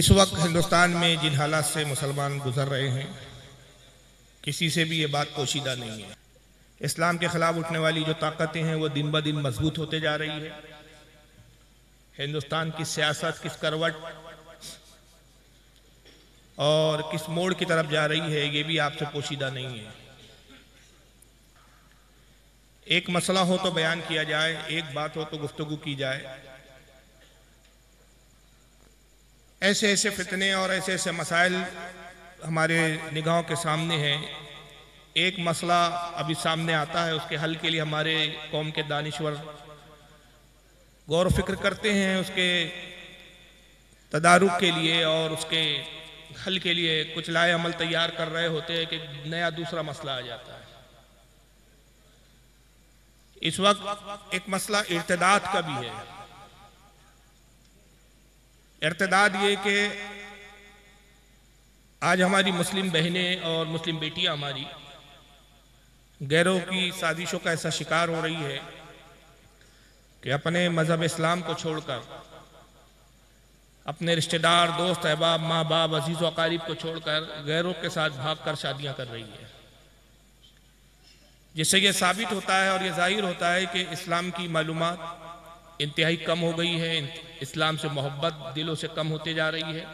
इस वक्त हिंदुस्तान में जिन हालात से मुसलमान गुजर रहे हैं किसी से भी ये बात पोशीदा नहीं है। इस्लाम के ख़िलाफ़ उठने वाली जो ताकतें हैं वो दिन ब दिन मजबूत होते जा रही है। हिंदुस्तान की सियासत किस करवट और किस मोड़ की तरफ जा रही है ये भी आपसे पोशीदा नहीं है। एक मसला हो तो बयान किया जाए, एक बात हो तो गुफ्तगू की जाए। ऐसे ऐसे फितने और ऐसे ऐसे मसाइल हमारे निगाहों के सामने हैं। एक मसला अभी सामने आता है, उसके हल के लिए हमारे कौम के दानिश्वर गौर फिक्र करते हैं, उसके तदारुक के लिए और उसके हल के लिए कुछ लाए अमल तैयार कर रहे होते हैं कि नया दूसरा मसला आ जाता है। इस वक्त एक मसला इर्तिदाद का भी है। इर्तिदाद ये कि आज हमारी मुस्लिम बहनें और मुस्लिम बेटियां हमारी गैरों की साजिशों का ऐसा शिकार हो रही है कि अपने मजहब इस्लाम को छोड़कर, अपने रिश्तेदार, दोस्त, अहबाब, माँ बाप, अजीज़ व अकारीब को छोड़कर गैरों के साथ भागकर शादियां कर रही है, जिससे ये साबित होता है और ये जाहिर होता है कि इस्लाम की मालूमात इंतहाई कम हो गई है। इस्लाम से मोहब्बत दिलों से कम होते जा रही है।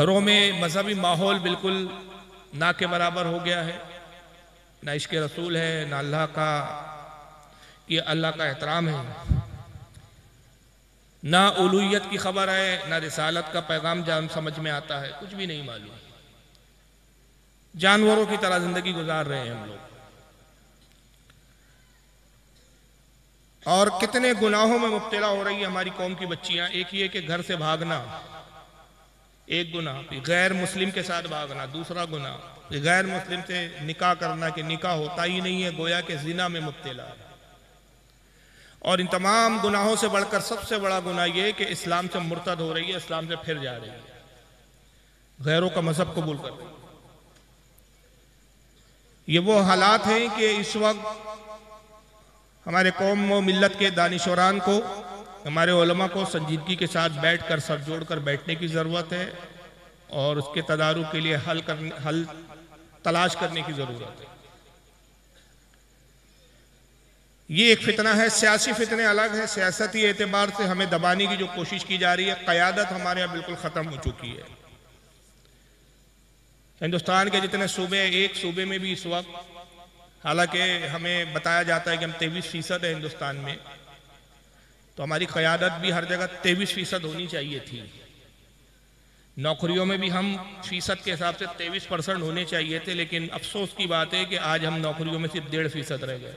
घरों में मजहबी माहौल बिल्कुल ना के बराबर हो गया है। ना इश्क़ रसूल है, ना अल्लाह का कि अल्लाह का एहतराम है, ना उलूहियत की खबर है, ना रिसालत का पैगाम जान समझ में आता है, कुछ भी नहीं मालूम। जानवरों की तरह जिंदगी गुजार रहे हैं हम लोग। और कितने गुनाहों में मुब्तला हो रही है हमारी कौम की बच्चियां। एक ये कि घर से भागना एक गुनाह, गैर मुस्लिम के साथ भागना दूसरा गुनाह, गैर मुस्लिम से निकाह करना कि निकाह होता ही नहीं है, गोया के जिना में मुब्तला। और इन तमाम गुनाहों से बढ़कर सबसे बड़ा गुनाह यह कि इस्लाम से मुर्तद हो रही है, इस्लाम से फिर जा रही है, गैरों का मजहब कबूल कर रही है। ये वो हालात हैं कि इस वक्त हमारे कौम व मिलत के दानिशवरान को, हमारे उलमा को संजीदगी के साथ बैठकर सर जोड़कर बैठने की ज़रूरत है और उसके तदारुक के लिए हल तलाश करने की ज़रूरत है। ये एक फितना है। सियासी फितने अलग है। सियासती एतबार से हमें दबाने की जो कोशिश की जा रही है, क़यादत हमारे यहाँ बिल्कुल ख़त्म हो चुकी है। हिंदुस्तान के जितने सूबे, एक सूबे में भी इस वक्त, हालांकि हमें बताया जाता है कि हम 23% है हिंदुस्तान में, तो हमारी क़यादत भी हर जगह 23% होनी चाहिए थी। नौकरियों में भी हम फीसद के हिसाब से 23% होने चाहिए थे, लेकिन अफसोस की बात है कि आज हम नौकरियों में सिर्फ 1.5% रह गए।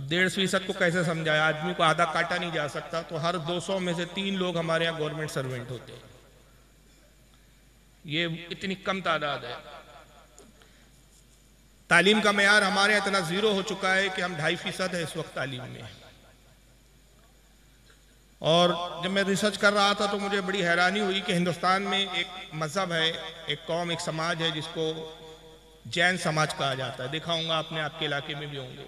अब 1.5% को कैसे समझाया? आदमी को आधा काटा नहीं जा सकता, तो हर 200 में से 3 लोग हमारे यहाँ गवर्नमेंट सर्वेंट होते हैं। ये इतनी कम तादाद है। तालीम का मेयार हमारे इतना ज़ीरो हो चुका है कि हम 2.5% है इस वक्त तालीम में। और जब मैं रिसर्च कर रहा था तो मुझे बड़ी हैरानी हुई कि हिंदुस्तान में एक मज़हब है, एक कौम, एक समाज है जिसको जैन समाज कहा जाता है। देखा होगा आपने, आपके इलाके में भी होंगे।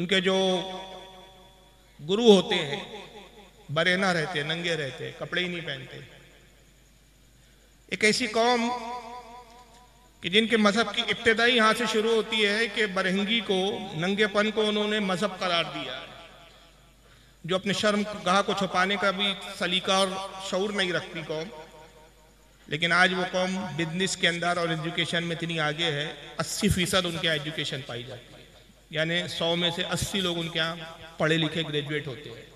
उनके जो गुरु होते हैं बरेना रहते हैं, नंगे रहते हैं, कपड़े ही नहीं पहनते। एक ऐसी कौम कि जिनके मज़हब की इब्तदाई यहाँ से शुरू होती है कि बरहंगी को, नंगेपन को उन्होंने मज़हब करार दिया है, जो अपने शर्मगाह को छुपाने का भी सलीका और शऊर नहीं रखती कौम। लेकिन आज वो कौम बिजनेस के अंदर और एजुकेशन में इतनी आगे है, 80% उनके एजुकेशन पाई जाती है, यानी 100 में से 80 लोग उनके यहाँ पढ़े लिखे ग्रेजुएट होते हैं।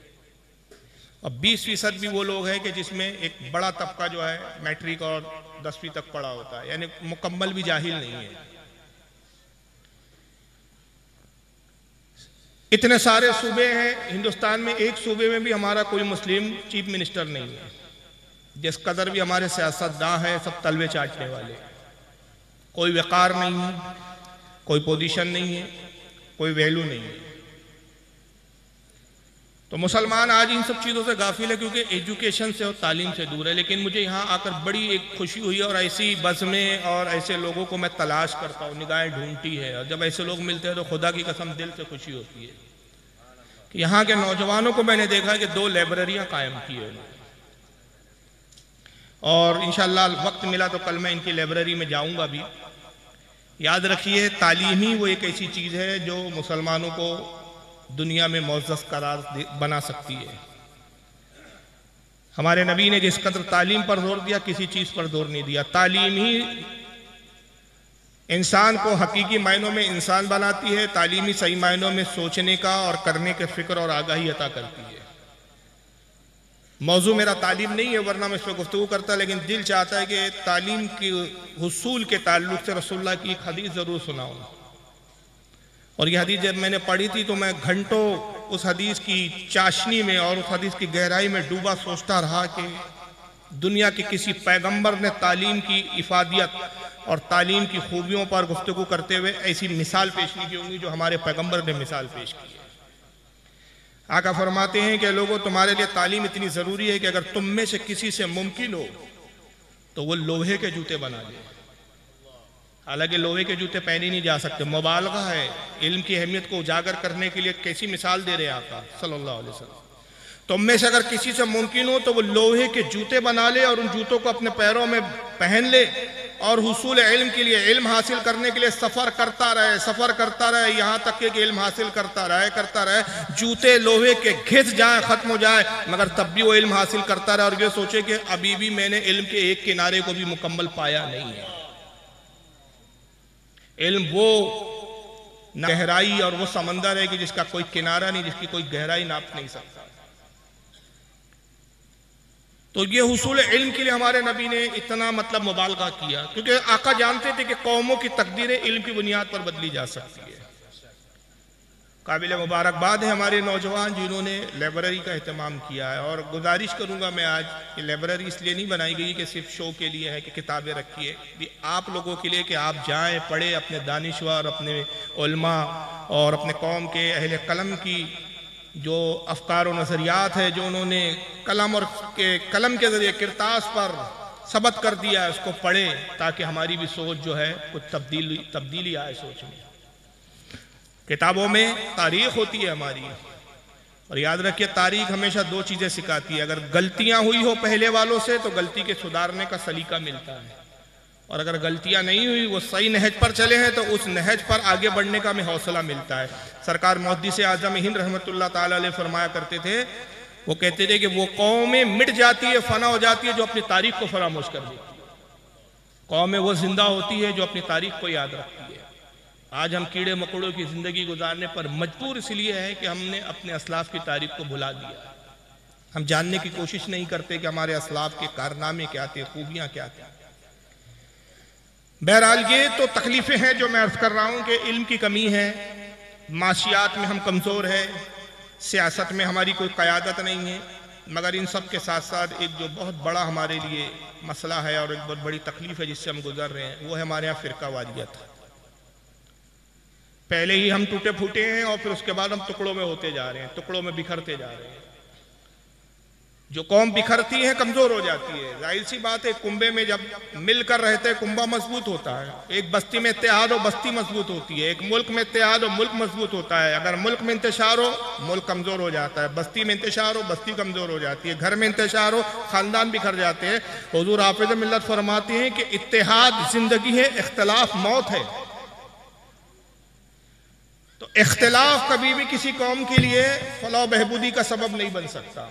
और 20% भी वो लोग हैं कि जिसमें एक बड़ा तबका जो है मैट्रिक और 10वीं तक पढ़ा होता है, यानी मुकम्मल भी जाहिल नहीं है। इतने सारे सूबे हैं हिंदुस्तान में, एक सूबे में भी हमारा कोई मुस्लिम चीफ मिनिस्टर नहीं है। जिस कदर भी हमारे सियासतदां हैं सब तलवे चाटने वाले, कोई वक़ार नहीं है, कोई पोजीशन नहीं है, कोई वैल्यू नहीं है। तो मुसलमान आज इन सब चीज़ों से गाफिल है क्योंकि एजुकेशन से और तालीम से दूर है। लेकिन मुझे यहाँ आकर बड़ी एक खुशी हुई और ऐसी बस में और ऐसे लोगों को मैं तलाश करता हूँ, निगाहें ढूंढती है। और जब ऐसे लोग मिलते हैं तो खुदा की कसम दिल से खुशी होती है कि यहाँ के नौजवानों को मैंने देखा कि 2 लाइब्रेरियाँ कायम की है। और इंशाअल्लाह वक्त मिला तो कल मैं इनकी लाइब्रेरी में जाऊंगा भी। याद रखिए तालीम ही वो एक ऐसी चीज़ है जो मुसलमानों को दुनिया में मोअज़्ज़ज़ करार बना सकती है। हमारे नबी ने जिस कदर तालीम पर जोर दिया किसी चीज़ पर जोर नहीं दिया। तालीम ही इंसान को हकीकी मायनों में इंसान बनाती है, तालीम ही सही मायनों में सोचने का और करने के फ़िक्र और आगाही अता करती है। मौजू मेरा तालीम नहीं है वरना मैं इस पर गुफ्तगू करता, लेकिन दिल चाहता है कि तालीम के हुसूल के ताल्लुक से रसूलुल्लाह की एक हदीस ज़रूर सुनाऊँ। और यह हदीस जब मैंने पढ़ी थी तो मैं घंटों उस हदीस की चाशनी में और उस हदीस की गहराई में डूबा सोचता रहा कि दुनिया के किसी पैगंबर ने तालीम की इफादियत और तालीम की खूबियों पर गुफ्तगू करते हुए ऐसी मिसाल पेश नहीं की होंगी जो हमारे पैगंबर ने मिसाल पेश की है। आका फरमाते हैं कि लोगों तुम्हारे लिए तालीम इतनी ज़रूरी है कि अगर तुम में से किसी से मुमकिन हो तो वो लोहे के जूते बना ले। हालांकि लोहे के जूते पहने नहीं जा सकते, मुबालगा है, इल्म की अहमियत को उजागर करने के लिए कैसी मिसाल दे रहे हैं आका सल्लल्लाहु अलैहि वसल्लम। तुम में से अगर किसी से मुमकिन हो तो वो लोहे के जूते बना ले और उन जूतों को अपने पैरों में पहन ले और हुसूल इल्म के लिए, इल्म हासिल करने के लिए सफ़र करता रहे, सफ़र करता रहे, यहाँ तक कि इल्म हासिल करता रहे। जूते लोहे के घिस जाए, ख़त्म हो जाए, मगर तब भी वो इल्म हासिल करता रहे और ये सोचे कि अभी भी मैंने इल्म के एक किनारे को भी मुकम्मल पाया नहीं है। इल्म वो गहराई और वो समंदर है कि जिसका कोई किनारा नहीं, जिसकी कोई गहराई नाप नहीं सकता। तो ये हुसूल इल्म के लिए हमारे नबी ने इतना मतलब मुबालगा किया क्योंकि आका जानते थे कि कौमों की तकदीरें इल्म की बुनियाद पर बदली जा सकती है। काबिल मुबारकबाद है हमारे नौजवान जिन्होंने लाइब्रेरी का अहतमाम किया है। और गुजारिश करूंगा मैं आज कि लाइब्रेरी इसलिए नहीं बनाई गई कि सिर्फ शो के लिए है कि किताबें रखी है, भी आप लोगों के लिए कि आप जाएँ, पढ़ें, अपने दानिश्वर, अपने उलमा और अपने कौम के अहल कलम की जो अफकार और नज़रियात है जो उन्होंने कलम के ज़रिए किरतास पर सबत कर दिया है उसको पढ़ें ताकि हमारी भी सोच जो है कुछ तब्दीली आए सोच में। किताबों में तारीख होती है हमारी और याद रखिए तारीख हमेशा दो चीज़ें सिखाती है। अगर गलतियां हुई हो पहले वालों से तो गलती के सुधारने का सलीका मिलता है और अगर गलतियां नहीं हुई वो सही नहज पर चले हैं तो उस नहज पर आगे बढ़ने का हमें हौसला मिलता है। सरकार मुहद्दिस आज़म हिंद रहमतुल्लाह ताला अलैह फरमाया करते थे, वो कहते थे कि वो कौमें मिट जाती है, फना हो जाती है जो अपनी तारीख को फरामोश कर देती है, कौमें वो जिंदा होती है जो अपनी तारीख को याद रखती है। आज हम कीड़े मकोड़ों की ज़िंदगी गुजारने पर मजबूर इसलिए है कि हमने अपने असलाफ की तारीख को भुला दिया। हम जानने की कोशिश नहीं करते कि हमारे असलाफ के कारनामे क्या थे, खूबियाँ क्या थी। बहरहाल ये तो तकलीफ़ें हैं जो मैं अर्ज़ कर रहा हूँ कि इल्म की कमी है, माशियात में हम कमज़ोर है, सियासत में हमारी कोई क़यादत नहीं है। मगर इन सब के साथ साथ एक जो बहुत बड़ा हमारे लिए मसला है और एक बहुत बड़ी तकलीफ़ है जिससे हम गुजर रहे हैं वो है हमारे यहाँ फ़िरक़ावारियत। पहले ही हम टूटे फूटे हैं और फिर उसके बाद हम टुकड़ों में होते जा रहे हैं, टुकड़ों में बिखरते जा रहे हैं। जो कौम बिखरती है कमज़ोर हो जाती है, जाहिर सी बात है। कुंबे में जब मिलकर रहते हैं कुंबा मजबूत होता है, एक बस्ती में इत्तेहाद हो बस्ती मजबूत होती है, एक मुल्क में इत्तेहाद हो मुल्क मजबूत होता है। अगर मुल्क में इंतशार हो मुल्क कमज़ोर हो जाता है, बस्ती में इंतशार हो बस्ती कमज़ोर हो जाती है, घर में इंतशार हो ख़ानदान बिखर जाते हैं। हुज़ूर हाफ़िज़ मिल्लत फरमाते हैं कि इत्तेहाद ज़िंदगी है, इख्तिलाफ मौत है। तो इख्तिलाफ कभी भी किसी कौम के लिए फलाह बहबूदी का सबब नहीं बन सकता।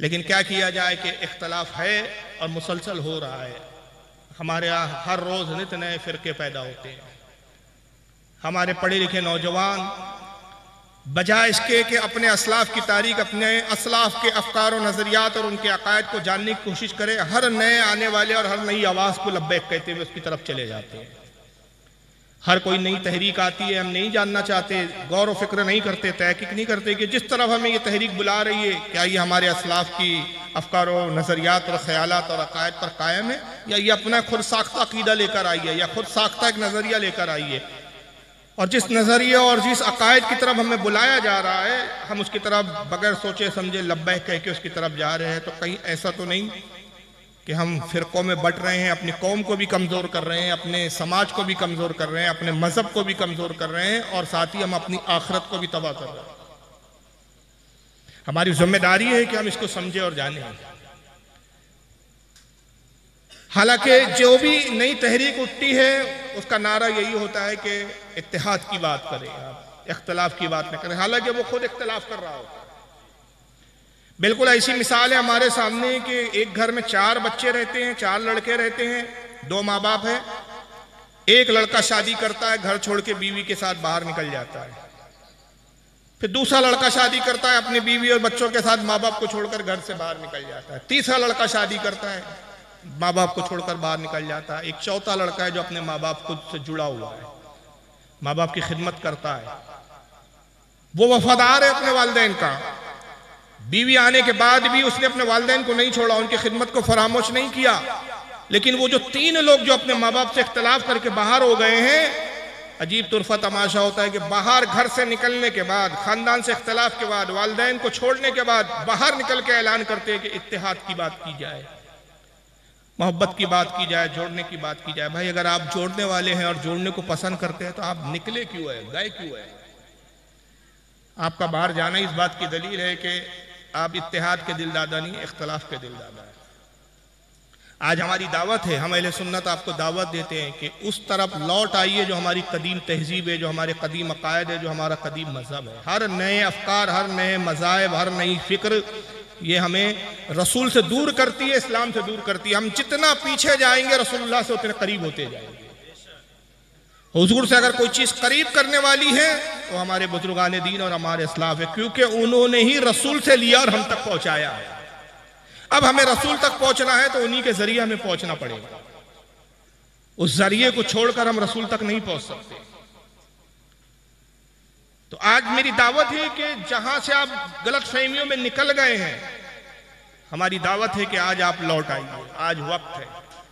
लेकिन क्या किया जाए कि इख्तलाफ है और मुसलसल हो रहा है। हमारे यहाँ हर रोज़ नित नए फ़िरके पैदा होते हैं। हमारे पढ़े लिखे नौजवान बजाय इसके कि अपने असलाफ की तारीख, अपने असलाफ के अफकार और नज़रियात और उनके अकायद को जानने की कोशिश करें, हर नए आने वाले और हर नई आवाज़ को लब्बैक कहते हुए उसकी तरफ चले जाते हैं। हर कोई नई तहरीक आती है, हम नहीं जानना चाहते, गौर व फिक्र नहीं करते, तहकीक नहीं करते कि जिस तरफ हमें ये तहरीक बुला रही है क्या ये हमारे असलाफ की अफकार व नज़रियात और ख़यालात और अकायद पर कायम है या ये अपना खुद साख्ता अक़ीदा लेकर आई है या खुद साख्ता एक नज़रिया लेकर आई है। और जिस नज़रिए और जिस अकायद की तरफ हमें बुलाया जा रहा है हम उसकी तरफ बगैर सोचे समझे लब्बैक कह के उसकी तरफ जा रहे हैं। तो कहीं ऐसा तो नहीं कि हम फ़िरक़ों में बट रहे हैं, अपनी कौम को भी कमज़ोर कर रहे हैं, अपने समाज को भी कमज़ोर कर रहे हैं, अपने मज़हब को भी कमज़ोर कर रहे हैं और साथ ही हम अपनी आखिरत को भी तबाह कर रहे हैं। हमारी जिम्मेदारी है कि हम इसको समझें और जानें। हालांकि जो भी नई तहरीक उठती है उसका नारा यही होता है कि इत्तेहाद की बात करें आप, इख्तलाफ की बात न करें, हालांकि वो खुद इख्तलाफ कर रहा हो। बिल्कुल ऐसी मिसाल है हमारे सामने कि एक घर में 4 बच्चे रहते हैं, 4 लड़के रहते हैं, 2 माँ बाप है, एक लड़का शादी करता है, घर छोड़ के बीवी के साथ बाहर निकल जाता है, फिर दूसरा लड़का शादी करता है, अपनी बीवी और बच्चों के साथ माँ बाप को छोड़कर घर से बाहर निकल जाता है, तीसरा लड़का शादी करता है, माँ बाप को छोड़कर बाहर निकल जाता है, एक चौथा लड़का है जो अपने माँ बाप खुद से जुड़ा हुआ है, माँ बाप की खिदमत करता है, वो वफादार है अपने वालिदैन का, बीवी आने के बाद भी उसने अपने वालिदैन को नहीं छोड़ा, उनकी खिदमत को फरामोश नहीं किया। लेकिन वो जो 3 लोग जो अपने माँ बाप से इख्तलाफ करके बाहर हो गए हैं, अजीब तुरफा तमाशा होता है कि बाहर घर से निकलने के बाद, खानदान से इख्तलाफ के बाद, वालिदैन को छोड़ने के बाद बाहर निकल के ऐलान करते हैं कि इत्तेहाद की बात की जाए, मोहब्बत की बात की जाए, जोड़ने की बात की जाए। भाई अगर आप जोड़ने वाले हैं और जोड़ने को पसंद करते हैं तो आप निकले क्यों है, गए क्यों है? आपका बाहर जाना इस बात की दलील है कि आप इत्तेहाद के दिलदादा नहीं, इख्तलाफ के दिलदादा है। आज हमारी दावत है, हम अहले सुन्नत आपको दावत देते हैं कि उस तरफ लौट आइए जो हमारी कदीम तहजीब है, जो हमारे कदीम अकायद है, जो हमारा कदीम मजहब है। हर नए अफकार, हर नए मज़ाहिब, हर नई फ़िक्र ये हमें रसूल से दूर करती है, इस्लाम से दूर करती है। हम जितना पीछे जाएंगे रसूलुल्लाह से उतने करीब होते जाएंगे। हुजूर से अगर कोई चीज़ करीब करने वाली है तो हमारे बुजुर्गान दीन और हमारे असलाफ है, क्योंकि उन्होंने ही रसूल से लिया और हम तक पहुँचाया है। अब हमें रसूल तक पहुँचना है तो उन्हीं के ज़रिए हमें पहुँचना पड़ेगा, उस जरिए को छोड़कर हम रसूल तक नहीं पहुँच सकते। तो आज मेरी दावत है कि जहां से आप गलत फहमियों में निकल गए हैं, हमारी दावत है कि आज आप लौट आइए। आज वक्त है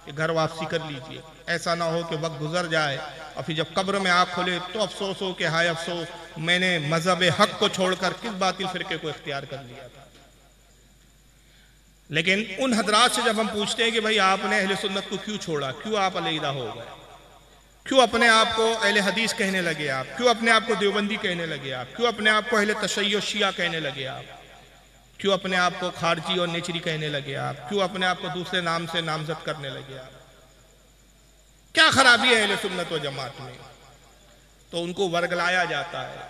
कि घर वापसी कर लीजिए, ऐसा ना हो कि वक्त गुजर जाए और फिर जब कब्र में आँख खोले तो अफसोस हो कि हाय अफसोस, मैंने मजहब हक को छोड़कर किस बातिल फिरके को इख्तियार कर लिया था। लेकिन उन हजरात से जब हम पूछते हैं कि भाई आपने अहले सुन्नत को क्यों छोड़ा, क्यों आप अलहदा हो गए, क्यों अपने आप को अहले हदीस कहने लगे आप, क्यों अपने आप को देवबंदी कहने लगे आप, क्यों अपने आप को अहले तशय्यो शिया कहने लगे आप, क्यों अपने आप को खारजी और नेचरी कहने लगे आप, क्यों अपने आप को दूसरे नाम से नामजद करने लगे आप, क्या खराबी है अहले सुन्नत व जमात में? तो उनको वर्गलाया जाता है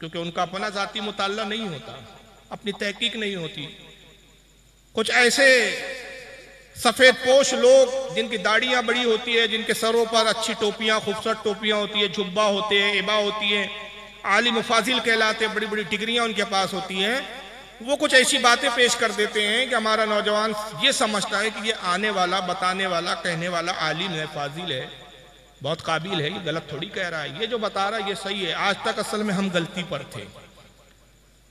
क्योंकि उनका अपना ज़ाती मुताल्ला नहीं होता, अपनी तहकीक नहीं होती। कुछ ऐसे सफ़ेद पोश लोग जिनकी दाढ़ियाँ बड़ी होती है, जिनके सरों पर अच्छी टोपियाँ, खूबसूरत टोपियाँ होती है, जुब्बा होते हैं, एबा होती है, आलिम फाजिल कहलाते हैं, बड़ी बड़ी डिग्रियाँ उनके पास होती हैं, वो कुछ ऐसी बातें पेश कर देते हैं कि हमारा नौजवान ये समझता है कि ये आने वाला, बताने वाला, कहने वाला आलिम है, फाजिल है, बहुत काबिल है, ये गलत थोड़ी कह रहा है, ये जो बता रहा है ये सही है, आज तक असल में हम गलती पर थे।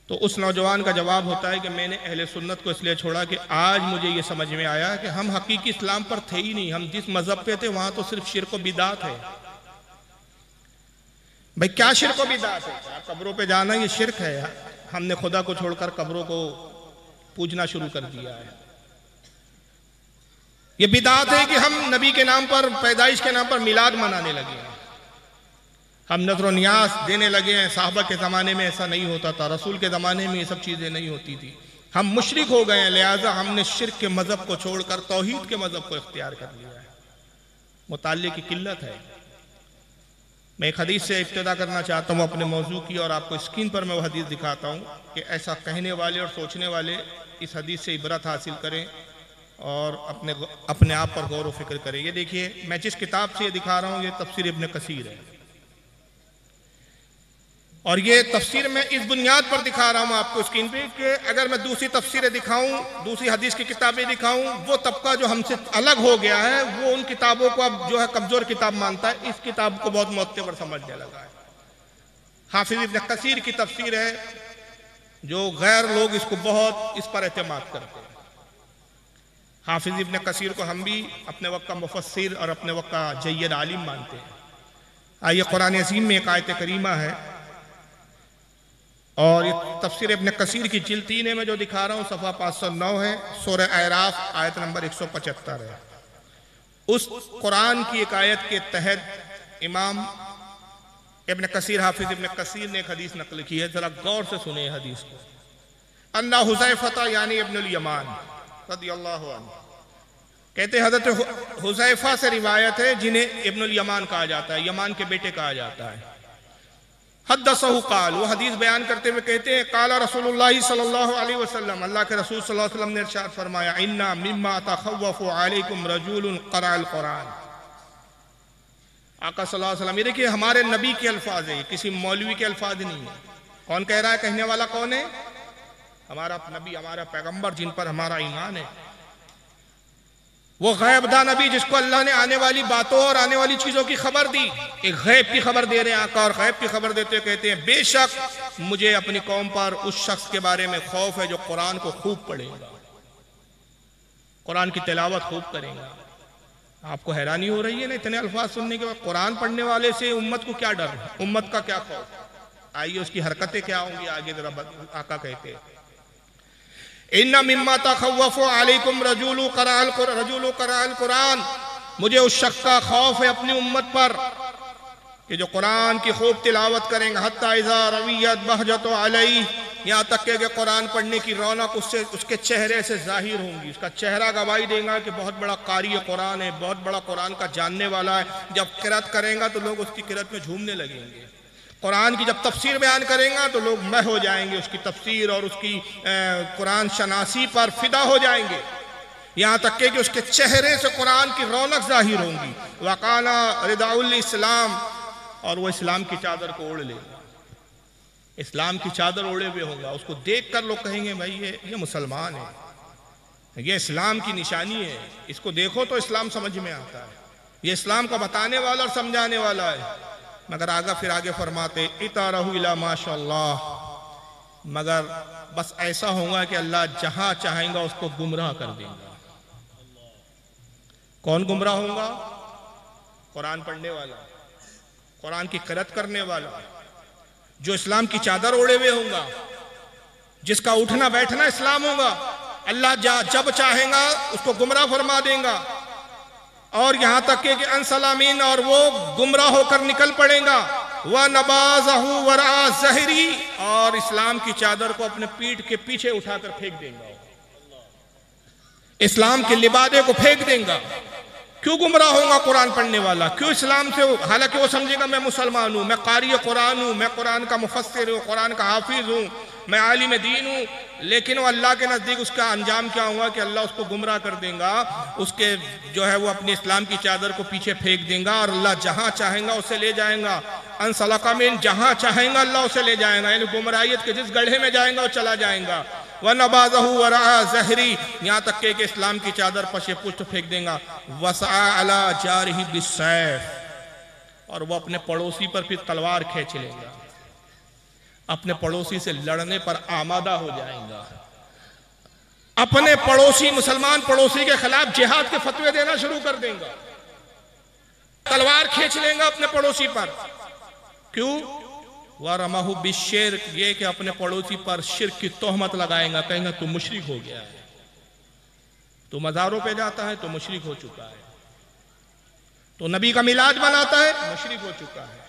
तो उस नौजवान का जवाब होता है कि मैंने अहले सुन्नत को इसलिए छोड़ा कि आज मुझे ये समझ में आया कि हम हकीकी इस्लाम पर थे ही नहीं, हम जिस मज़हब पे थे वहाँ तो सिर्फ शिरक व बिदात है। भाई क्या शिरक व बिदात है? कब्रों पे जाना ये शिरक है यार, हमने खुदा को छोड़कर कब्रों को पूजना शुरू कर दिया है। ये बिदात है कि हम नबी के नाम पर, पैदाइश के नाम पर मिलाद मनाने लगे हैं, हम नजर न्यास देने लगे हैं। साहबा के ज़माने में ऐसा नहीं होता था, रसूल के ज़माने में ये सब चीज़ें नहीं होती थी, हम मुशरिक हो गए हैं, लिहाजा हमने शिर्क के मज़हब को छोड़कर तौहीद के मज़हब को इख्तियार कर लिया है। मुताल्ले की किल्लत है। मैं एक हदीस से इब्तिदा करना चाहता हूँ अपने मौजू की, और आपको स्क्रीन पर मैं वो हदीस दिखाता हूँ कि ऐसा कहने वाले और सोचने वाले इस हदीस से इबरत हासिल करें और अपने आप पर गौर व फिक्र करें। ये देखिए, मैं जिस किताब से ये दिखा रहा हूँ ये तफसीर इब्न कसीर है, और ये तफसीर मैं इस बुनियाद पर दिखा रहा हूँ आपको स्क्रीन पे कि अगर मैं दूसरी तफसीरें दिखाऊं, दूसरी हदीस की किताबें दिखाऊं, वो तबका जो हमसे अलग हो गया है वो उन किताबों को अब जो है कमज़ोर किताब मानता है, इस किताब को बहुत मुअत्तबर समझने लगा है। हाफिज़ इब्न कसीर की तफसीर है जो गैर लोग इसको बहुत इस पर एतमाद करते हैं। हाफिज़ इब्न कसीर को हम भी अपने वक्त का मुफस्सिर और अपने वक्त का जय्यद आलिम मानते हैं। आइए, कुरान अज़ीम में एक आयत करीमा है, और ये तफसीर इब्न कसीर की जिल्द 3 में जो दिखा रहा हूँ सफ़ा 509 है, सूरह आराफ आयत नंबर 175 है। उस कुरान की एक आयत के तहत इमाम इब्न कसीर, हाफिज़ इब्न कसीर ने एक हदीस नकल की है, ज़रा गौर से सुने हदीस को। अन्ना हुज़ैफ़ा यानी इब्न अल-यमान रदियल्लाहु अन्हु कहते हज़रत हुज़ैफ़ा से रिवायत है, जिन्हें इब्नुल यमान कहा जाता है, यमान के बेटे कहा जाता है। हद्दसहु काल, वो हदीस बयान करते हुए कहते हैं काला रसूलुल्लाह सल्लल्लाहु अलैहि वसल्लम, अल्लाह के रसूल सल्लल्लाहु अलैहि वसल्लम ने इरशाद फरमाया, इन्ना मिम्मा तखव्वफु अलैकुम रजुलुन क़राअल क़ुरान। आका सल्लल्लाहु अलैहि वसल्लम, ये देखिए हमारे नबी के अल्फाज है, किसी मौलवी के अल्फाज नहीं है। कौन कह रहा है, कहने वाला कौन है? हमारा नबी, हमारा पैगम्बर, जिन पर हमारा ईमान है। वो गैबदान नबी जिसको अल्लाह ने आने वाली बातों और आने वाली चीज़ों की खबर दी, एक गैब की खबर दे रहे हैं आका, और गैब की खबर देते कहते हैं बेशक मुझे अपनी कौम पर उस शख्स के बारे में खौफ है जो कुरान को खूब पढ़ेगा, कुरान की तिलावत खूब करेगा। आपको हैरानी हो रही है ना, इतने अल्फाज सुनने के बाद कुरान पढ़ने वाले से उम्मत को क्या डर, उम्मत का क्या खौफ? आइए उसकी हरकतें क्या होंगी आगे जरा आका कहते हैं, इन्ना मिम्मा तखव्वफु अलैकुम रजुलु क़राअल कुरान, मुझे उस शख्स का खौफ है अपनी उम्मत पर कि जो कुरान की खूब तिलावत करेंगे। हत्ता इज़ा रवियत बहजत अलैहि, यहाँ तक के कुरान पढ़ने की रौनक उससे, उसके चेहरे से जाहिर होंगी, उसका चेहरा गवाही देगा कि बहुत बड़ा कारी कुरान है, बहुत बड़ा कुरान का जानने वाला है। जब क़िरात करेगा तो लोग उसकी क़िरात में झूमने लगेंगे, कुरान की जब तफसीर बयान करेंगे तो लोग मह हो जाएंगे उसकी तफसीर और उसकी कुरान शनासी पर फिदा हो जाएंगे। यहाँ तक कि उसके चेहरे से कुरान की रौनक जाहिर होंगी। वकाना रिदाउल इस्लाम, और वो इस्लाम की चादर को ओढ़ लेगा, इस्लाम की चादर ओढ़े हुए होगा। उसको देखकर लोग कहेंगे भाई ये मुसलमान है, ये इस्लाम की निशानी है, इसको देखो तो इस्लाम समझ में आता है, ये इस्लाम को बताने वाला और समझाने वाला है। मगर आगा फिर आगे फरमाते इता रहू इला माशाल्लाह, मगर बस ऐसा होगा कि अल्लाह जहां चाहेगा उसको गुमराह कर देगा। कौन गुमराह होगा? कुरान पढ़ने वाला, कुरान की क़िरात करने वाला, जो इस्लाम की चादर ओढ़े हुए होगा, जिसका उठना बैठना इस्लाम होगा। अल्लाह जब चाहेगा उसको गुमराह फरमा देगा, और यहाँ तक कि अनसलामीन, और वो गुमराह होकर निकल पड़ेगा। वह नबाजहू वरा जहरी, और इस्लाम की चादर को अपने पीठ के पीछे उठाकर फेंक देगा, इस्लाम के लिबादे को फेंक देगा। क्यों गुमराह होगा कुरान पढ़ने वाला, क्यों इस्लाम से? हालांकि वो समझेगा मैं मुसलमान हूँ, मैं कारी कुरान हूँ, मैं कुरान का मुफस्सिर हूँ, कुरान का हाफिज हूँ, मैं आलिम दीन हूँ, लेकिन वो अल्लाह के नज़दीक उसका अंजाम क्या हुआ कि अल्लाह उसको गुमराह कर देगा, उसके जो है वो अपने इस्लाम की चादर को पीछे फेंक देगा, और अल्लाह जहाँ चाहेगा उसे ले जाएगा। अनसलका में, जहाँ चाहेगा अल्लाह उसे ले जाएगा, यानी गुमराहियत के जिस गड्ढे में जाएगा वो चला जाएगा। व नबाजहू वरा जहरी, यहाँ तक के इस्लाम की चादर पशे पुष्ट फेंक देगा। वसा अला जारिही बिस्सैफ, और वह अपने पड़ोसी पर फिर तलवार खींच लेगा, अपने पड़ोसी से लड़ने पर आमादा हो जाएगा। अपने पड़ोसी, मुसलमान पड़ोसी के खिलाफ जिहाद के फतवे देना शुरू कर देगा, तलवार खींच लेगा अपने पड़ोसी पर। क्यों? वरमहु बिश्शिर्क, ये कि अपने पड़ोसी पर शिर्क की तोहमत लगाएगा, कहेंगे तू मुशरिक हो गया है, तू मज़ारों पे जाता है तो मुशरिक हो चुका है, तो नबी का मिलाद मनाता है मुशरिक हो चुका है,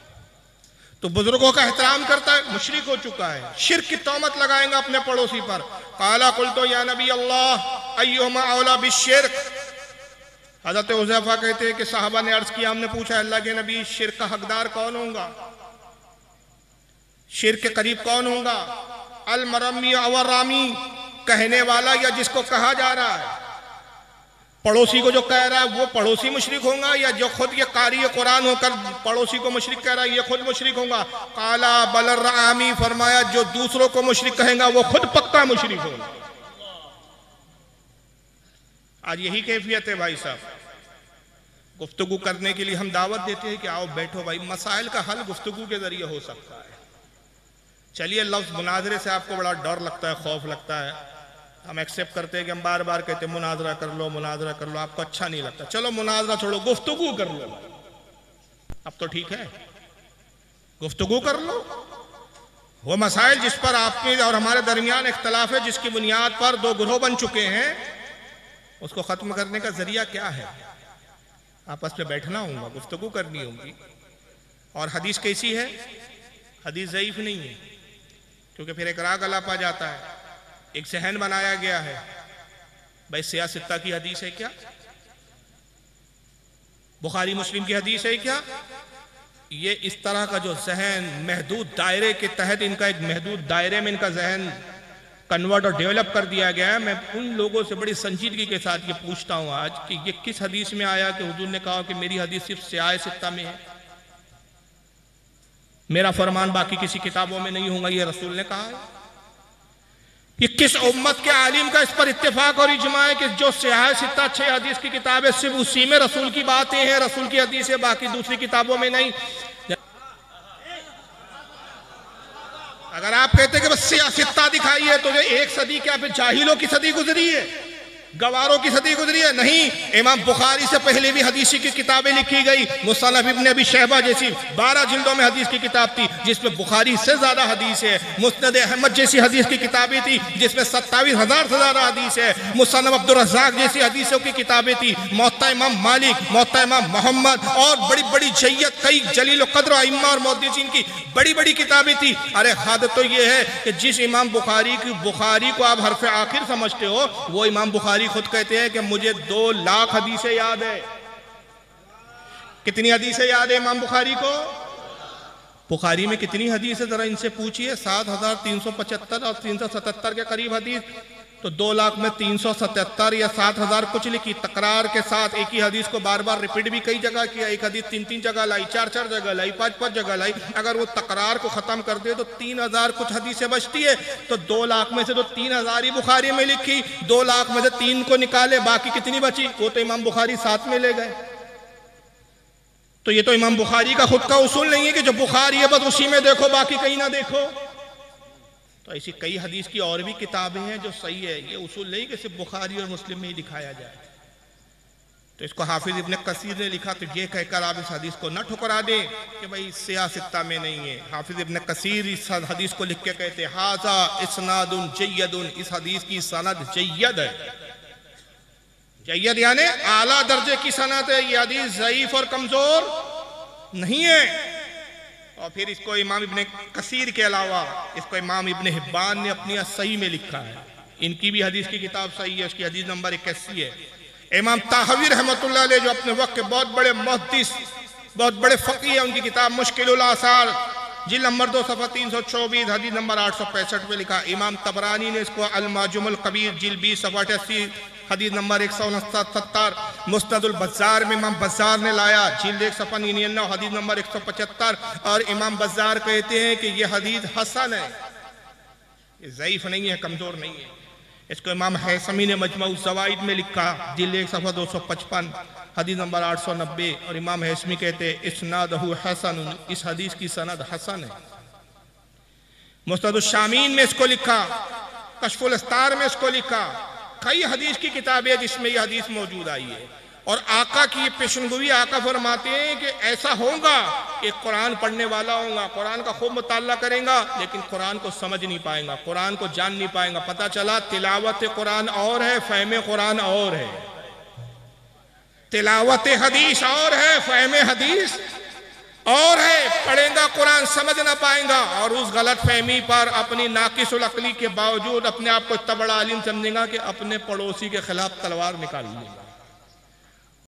तो बुजुर्गों का एहतराम करता है मुशरिक हो चुका है। शिर्क की तोहमत लगाएंगा अपने पड़ोसी पर। काला कुल तो या नबी अल्लाह अय्युमा औला बिश्शिर्क, हज़रत हुज़ैफ़ा कहते हैं कि साहबा ने अर्ज किया, हमने पूछा अल्लाह के नबी शिर्क का हकदार कौन होगा, शिर्क के करीब कौन होगा? अल मरमी अवरामी, कहने वाला या जिसको कहा जा रहा है, पड़ोसी को जो कह रहा है वो पड़ोसी मुशरिक होगा, या जो खुद ये कारी कुरान होकर पड़ोसी को मुशरिक कह रहा है ये खुद मुशरिक होगा? काला बलरामी, फरमाया जो दूसरों को मुशरिक कहेगा वो खुद पक्का मुशरिक होगा। आज यही कैफियत है भाई साहब। गुफ्तगू करने के लिए हम दावत देते हैं कि आओ बैठो भाई, मसाइल का हल गुफ्तगू के जरिए हो सकता है। चलिए, लफ्ज मुनाजरे से आपको बड़ा डर लगता है, खौफ लगता है, हम एक्सेप्ट करते हैं कि हम बार बार कहते हैं मुनाजरा कर लो, मुनाजरा कर लो, आपको अच्छा नहीं लगता, चलो मुनाजरा छोड़ो गुफ्तगू कर लो। अब तो ठीक है, गुफ्तगू कर लो। वो मसाइल जिस पर आपके और हमारे दरमियान इख्तलाफ है, जिसकी बुनियाद पर दो ग्रोह बन चुके हैं, उसको खत्म करने का जरिया क्या है? आपस में बैठना होगा, गुफ्तगू करनी होगी। और हदीस कैसी है? हदीस ज़ईफ नहीं है, क्योंकि फिर एक राग अलापा जाता है, एक जहन बनाया गया है। भाई सियासत की हदीस है क्या? बुखारी मुस्लिम की हदीस है क्या? ये इस तरह का जो जहन महदूद दायरे के तहत इनका एक महदूद दायरे में इनका जहन कन्वर्ट और डेवलप कर दिया गया है। मैं उन लोगों से बड़ी संजीदगी के साथ ये पूछता हूँ आज कि ये किस हदीस में आया कि हुजूर ने कहा कि मेरी हदीस सिर्फ सियाह सित्ता में है, मेरा फरमान बाकी किसी किताबों में नहीं होगा, ये रसूल ने कहा है? ये किस उम्मत के आलिम का इस पर इत्तेफाक और इजमा है कि जो सियाह सित्ता छह हदीस की किताबें सिर्फ उसी में रसूल की बातें हैं, रसूल की हदीस है, बाकी दूसरी किताबों में नहीं? अगर आप कहते कि बस सियासत्ता दिखाई है तो ये एक सदी क्या फिर जाहिलों की सदी गुजरी है, गवारों की सदी गुजरी है? नहीं, इमाम बुखारी से पहले भी हदीसी की किताबें लिखी गई। मुसनफ इब्न अबी शैबा जैसी 12 जिल्दों में हदीस की किताब थी जिसमें बुखारी से ज़्यादा हदीस है। मुस्नद अहमद जैसी हदीस की किताबें थी जिसमें 27,000 से ज़्यादा हदीस है। मुसनफ अब्दुल रज़्ज़ाक़ जैसी हदीसों की किताबें थी। मुअत्ता इमाम मालिक, मुअत्ता इमाम मोहम्मद और बड़ी बड़ी जय्यत कई जलील क़द्र अइम्मा और मुहद्दिसीन की बड़ी बड़ी किताबें थी। अरे हद तो ये है कि जिस इमाम बुखारी को आप हरफ आखिर समझते हो, वो इमाम बुखारी खुद कहते हैं कि मुझे 2 लाख हदीसें याद है। कितनी हदीसें याद है इमाम बुखारी को? बुखारी में कितनी हदीसें जरा इनसे पूछिए। 7,375 और 377 के करीब हदीस। तो 2 लाख में 377 या 7,000 कुछ लिखी। तकरार के साथ एक ही हदीस को बार बार रिपीट भी कई जगह किया। एक हदीस 3-3 जगह लाई, 4-4 जगह लाई, 5-5 जगह लाई। अगर वो तकरार को खत्म कर दे तो 3,000 कुछ हदीसें बचती है। तो 2 लाख में से तो 3,000 ही बुखारी में लिखी। 2 लाख में से 3 को निकाले, बाकी कितनी बची? वो तो इमाम बुखारी साथ में ले गए। तो ये तो इमाम बुखारी का खुद का उसूल नहीं है कि जो बुखारी है बस उसी में देखो, बाकी कहीं ना देखो। तो ऐसी कई हदीस की और भी किताबें हैं जो सही है। ये उसूल नहीं कि सिर्फ बुखारी और मुस्लिम में ही दिखाया जाए। तो इसको हाफिज इब्न कसीर ने लिखा। तो ये कहकर आप इस हदीस को न ठुकरा दें कि भाई सियासत्ता में नहीं है। हाफिज इब्न कसीर इस हदीस को लिख के कहते हाजा इसनादुन जय्यदुन, इस हदीस की सनद जय्यद है। जय्यद यानी आला दर्जे की सनद है। ये हदीस ज़ईफ और कमजोर नहीं है। और फिर इसको इमाम इब्न कसीर के अलावा इसको इमाम इब्न हिब्बान ने अपनी सही में लिखा है। इनकी भी हदीस की किताब सही है, उसकी हदीस नंबर 81 है। इमाम ताहवी रहमतुल्लाह अलैह जो अपने वक्त के बहुत बड़े मुहद्दिस, बहुत बड़े फ़क़ीह हैं, उनकी किताब मुश्किलुल आसार जिल्द नंबर 2 सफ़ा 324 हदीस नंबर 865 में लिखा। इमाम तबरानी ने इसको अल-माजुमुल कबीर जिल्द 20 सफ़ा 88 हदीस नंबर 169-70। मुस्तदुल बज़ार में इमाम बज़ार ने लाया जिल्द 1 सफ़ा 99 हदीस नंबर 175। और इमाम बज़ार कहते हैं कि यह हदीस हसन है, ये ज़ईफ़ नहीं है, कमज़ोर नहीं है। इसको इमाम हैसमी ने मजमऊ ज़वाइद में लिखा जिल्द 1 सफ़ा 255 हदीस नंबर 890। और इमाम हैसमी कहते हैं इसनादहु हसन, इस हदीस की सनद हसन है। मुस्तदुल शामीन में इसको लिखा, कश्फुल अस्तार में इसको लिखा। कई हदीस की किताबें जिसमें यह हदीस मौजूद आई है। और आका की पेशनगोई, आका फरमाते हैं कि ऐसा होगा एक कुरान पढ़ने वाला होगा, कुरान का खूब मुताला करेगा, लेकिन कुरान को समझ नहीं पाएगा, कुरान को जान नहीं पाएगा। पता चला तिलावत कुरान और है, फहम कुरान और है। तिलावत हदीस और है, फहम हदीस और है। पढ़ेगा कुरान, समझ ना पाएगा और उस गलत फहमी पर अपनी नाकिसुल अक्ली के बावजूद अपने आप को इतना बड़ा आलिम समझेगा कि अपने पड़ोसी के खिलाफ तलवार निकाल लेगा।